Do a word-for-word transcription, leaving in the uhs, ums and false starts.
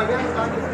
Gracias.